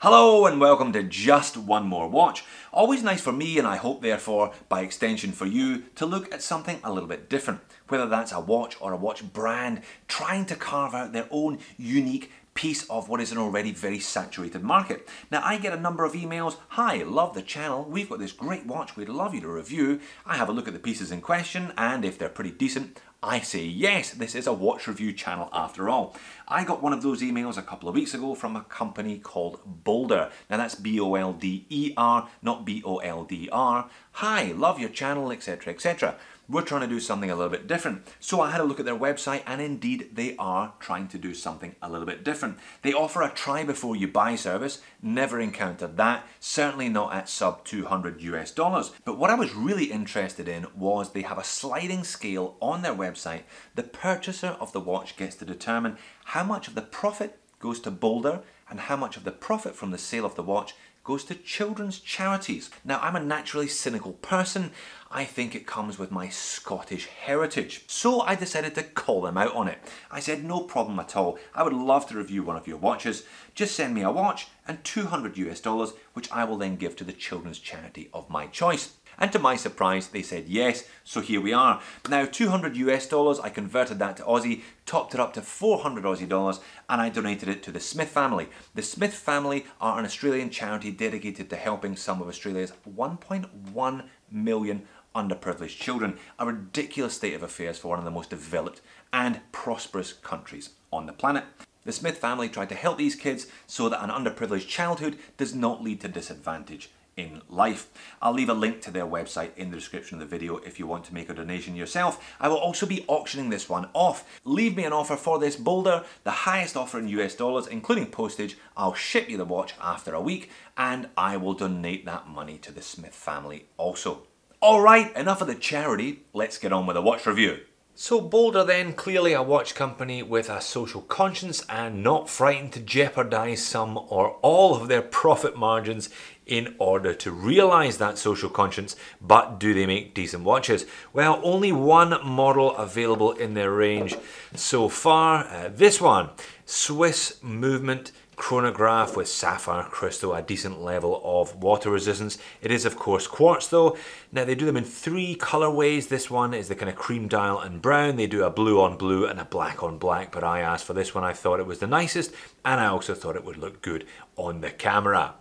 Hello and welcome to Just One More Watch. Always nice for me, and I hope therefore by extension for you, to look at something a little bit different, whether that's a watch or a watch brand trying to carve out their own unique piece of what is an already very saturated market. Now, I get a number of emails, "Hi, love the channel, we've got this great watch we'd love you to review." I have a look at the pieces in question, and if they're pretty decent, I say yes, this is a watch review channel after all. I got one of those emails a couple of weeks ago from a company called Bolder. Now that's B-O-L-D-E-R, not B-O-L-D-R. "Hi, love your channel, etc, etc. We're trying to do something a little bit different." So I had a look at their website, and indeed they are trying to do something a little bit different. They offer a try before you buy service. Never encountered that, certainly not at sub $200 US. But what I was really interested in was they have a sliding scale on their website. The purchaser of the watch gets to determine how much of the profit goes to Bolder and how much of the profit from the sale of the watch goes to children's charities. Now, I'm a naturally cynical person. I think it comes with my Scottish heritage. So I decided to call them out on it. I said, "No problem at all. I would love to review one of your watches. Just send me a watch and $200 US, which I will then give to the children's charity of my choice." And to my surprise, they said yes, so here we are. Now, $200 US, I converted that to Aussie, topped it up to 400 Aussie dollars, and I donated it to the Smith family. The Smith family are an Australian charity dedicated to helping some of Australia's 1.1 million underprivileged children, a ridiculous state of affairs for one of the most developed and prosperous countries on the planet. The Smith family tried to help these kids so that an underprivileged childhood does not lead to disadvantage in life. I'll leave a link to their website in the description of the video if you want to make a donation yourself. I will also be auctioning this one off. Leave me an offer for this Bolder, the highest offer in US dollars, including postage. I'll ship you the watch after a week, and I will donate that money to the Smith family also. All right, enough of the charity. Let's get on with the watch review. So Bolder then, clearly a watch company with a social conscience and not frightened to jeopardize some or all of their profit margins in order to realize that social conscience. But do they make decent watches? Well, only one model available in their range so far. This one, Swiss Movement chronograph with sapphire crystal, a decent level of water resistance. It is of course quartz though. Now they do them in three colorways. This one is the kind of cream dial and brown. They do a blue on blue and a black on black, but I asked for this one. I thought it was the nicest, and I also thought it would look good on the camera.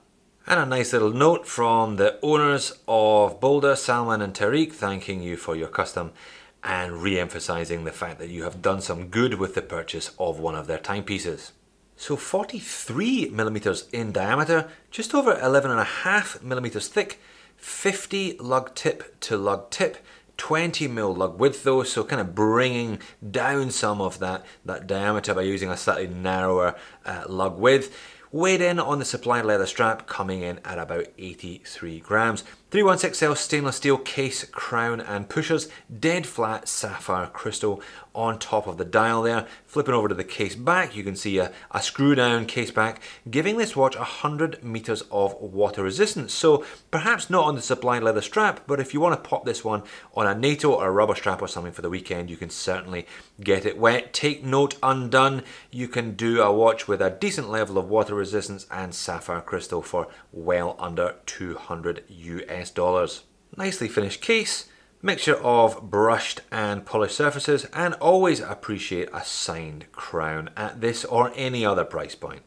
And a nice little note from the owners of Bolder, Salman and Tariq, thanking you for your custom and re-emphasizing the fact that you have done some good with the purchase of one of their timepieces. So 43 millimeters in diameter, just over 11.5 millimeters thick, 50 lug tip to lug tip, 20 mil lug width though, so kind of bringing down some of that diameter by using a slightly narrower lug width. Weighed in on the supplied leather strap, coming in at about 83 grams. 316L stainless steel case, crown and pushers, dead flat sapphire crystal on top of the dial there. Flipping over to the case back, you can see a screw down case back, giving this watch 100 meters of water resistance. So perhaps not on the supplied leather strap, but if you want to pop this one on a NATO or a rubber strap or something for the weekend, you can certainly get it wet. Take note, undone, you can do a watch with a decent level of water resistance and sapphire crystal for well under $200 US. Nicely finished case, mixture of brushed and polished surfaces, and always appreciate a signed crown at this or any other price point.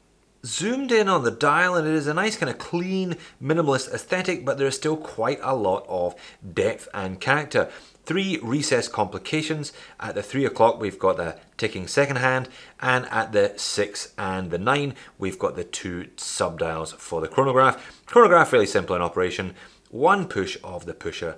Zoomed in on the dial, and it is a nice kind of clean minimalist aesthetic, but there is still quite a lot of depth and character. Three recessed complications. At the 3 o'clock, we've got the ticking second hand, and at the 6 and the 9, we've got the two sub dials for the chronograph. Chronograph really simple in operation. One push of the pusher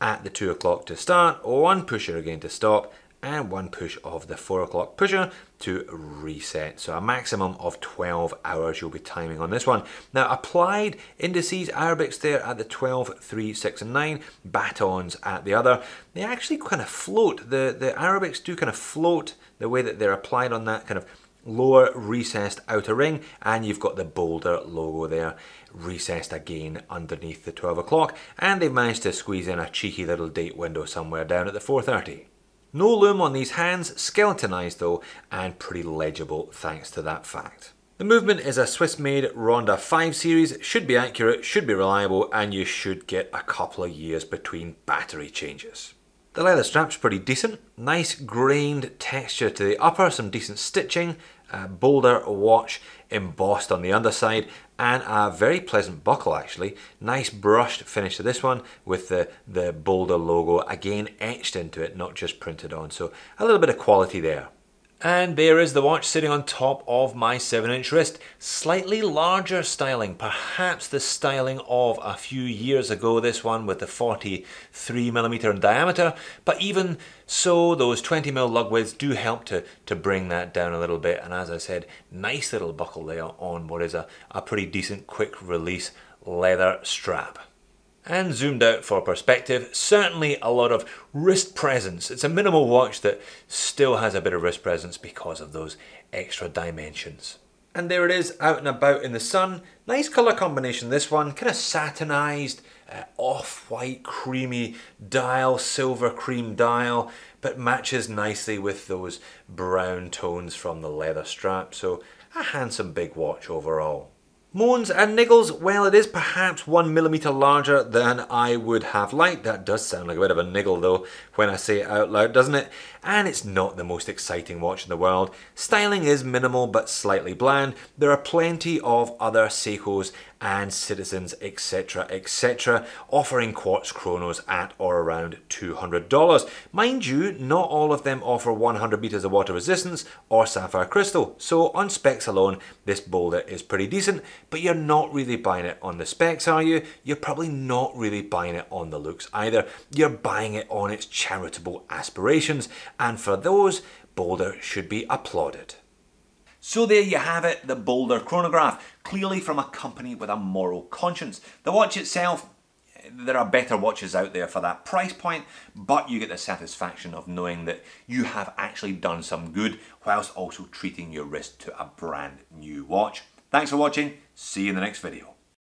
at the 2 o'clock to start, one pusher again to stop, and one push of the 4 o'clock pusher to reset. So a maximum of 12 hours you'll be timing on this one. Now applied indices, Arabics there at the 12, 3, 6 and 9, batons at the other. They actually kind of float, the Arabics do kind of float the way that they're applied on that kind of lower recessed outer ring, and you've got the Bolder logo there recessed again underneath the 12 o'clock, and they've managed to squeeze in a cheeky little date window somewhere down at the 4:30. No lume on these hands, skeletonized though, and pretty legible thanks to that fact. The movement is a Swiss-made Ronda 5 series, should be accurate, should be reliable, and you should get a couple of years between battery changes. The leather strap's pretty decent, nice grained texture to the upper, some decent stitching, a Bolder watch embossed on the underside, and a very pleasant buckle actually. Nice brushed finish to this one with the Bolder logo again etched into it, not just printed on, so a little bit of quality there. And there is the watch sitting on top of my 7-inch wrist. Slightly larger styling, perhaps the styling of a few years ago, this one with the 43mm in diameter, but even so, those 20mm lug widths do help to bring that down a little bit. And as I said, nice little buckle there on what is a pretty decent quick release leather strap. And zoomed out for perspective, certainly a lot of wrist presence. It's a minimal watch that still has a bit of wrist presence because of those extra dimensions. And there it is, out and about in the sun. Nice colour combination this one, kind of satinised, off-white, creamy dial, silver cream dial, but matches nicely with those brown tones from the leather strap, so a handsome big watch overall. Moans and niggles, well, it is perhaps 1mm larger than I would have liked. That does sound like a bit of a niggle though when I say it out loud, doesn't it? And it's not the most exciting watch in the world. Styling is minimal but slightly bland. There are plenty of other Seikos and Citizens, etc, etc, offering quartz chronos at or around $200. Mind you, not all of them offer 100 meters of water resistance or sapphire crystal, so on specs alone this Bolder is pretty decent. But you're not really buying it on the specs, are you? You're probably not really buying it on the looks either. You're buying it on its charitable aspirations, and for those, Bolder should be applauded. So there you have it, the Bolder chronograph, clearly from a company with a moral conscience. The watch itself, there are better watches out there for that price point, but you get the satisfaction of knowing that you have actually done some good whilst also treating your wrist to a brand new watch. Thanks for watching. See you in the next video.